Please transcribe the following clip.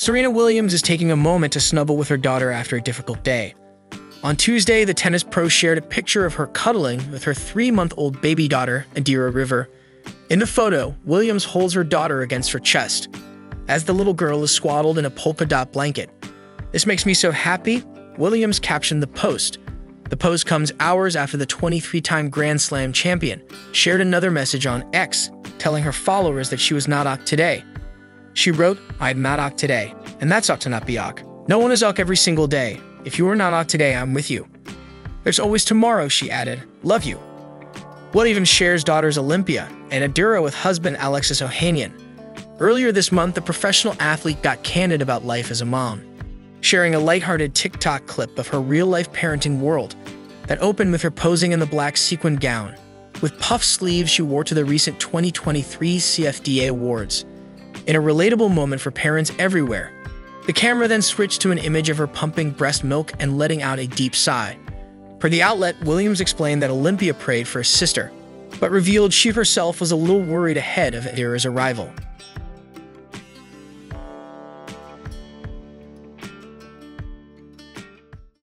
Serena Williams is taking a moment to snuggle with her daughter after a difficult day. On Tuesday, the tennis pro shared a picture of her cuddling with her 3-month-old baby daughter, Adira River. In the photo, Williams holds her daughter against her chest, as the little girl is swaddled in a polka dot blanket. "This makes me so happy," Williams captioned the post. The post comes hours after the 23-time Grand Slam champion shared another message on X, telling her followers that she was not ok today. She wrote, "I'm not ok today, and that's ok to not be ok. No one is ok every single day. If you are not ok today, I'm with you. There's always tomorrow," she added. "Love you." Williams shares daughters Olympia and Adira with husband Alexis Ohanian. Earlier this month, the professional athlete got candid about life as a mom, sharing a lighthearted TikTok clip of her real-life parenting world that opened with her posing in the black sequin gown with puff sleeves she wore to the recent 2023 CFDA awards. In a relatable moment for parents everywhere, the camera then switched to an image of her pumping breast milk and letting out a deep sigh. Per the outlet, Williams explained that Olympia prayed for her sister, but revealed she herself was a little worried ahead of Adira's arrival.